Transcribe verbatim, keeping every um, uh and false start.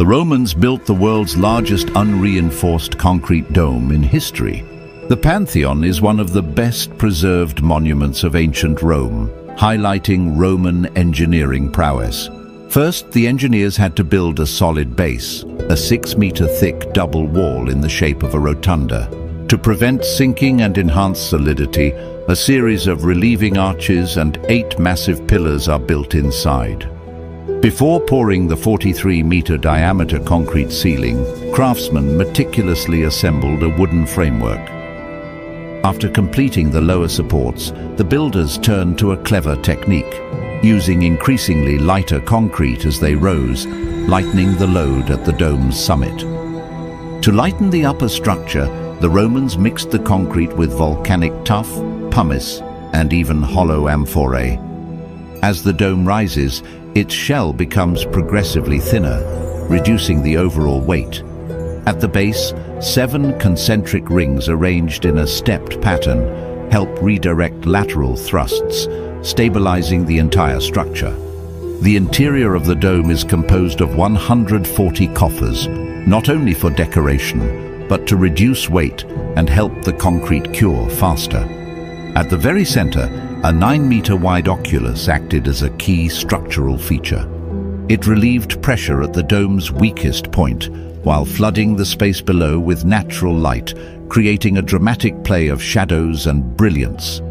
The Romans built the world's largest unreinforced concrete dome in history. The Pantheon is one of the best preserved monuments of ancient Rome, highlighting Roman engineering prowess. First, the engineers had to build a solid base, a six-meter thick double wall in the shape of a rotunda. To prevent sinking and enhance solidity, a series of relieving arches and eight massive pillars are built inside. Before pouring the forty-three-meter diameter concrete ceiling, craftsmen meticulously assembled a wooden framework. After completing the lower supports, the builders turned to a clever technique, using increasingly lighter concrete as they rose, lightening the load at the dome's summit. To lighten the upper structure, the Romans mixed the concrete with volcanic tuff, pumice, and even hollow amphorae. As the dome rises, its shell becomes progressively thinner, reducing the overall weight. At the base, seven concentric rings arranged in a stepped pattern help redirect lateral thrusts, stabilizing the entire structure. The interior of the dome is composed of one hundred forty coffers, not only for decoration, but to reduce weight and help the concrete cure faster. At the very center, a nine-meter wide oculus acted as a key structural feature. It relieved pressure at the dome's weakest point, while flooding the space below with natural light, creating a dramatic play of shadows and brilliance.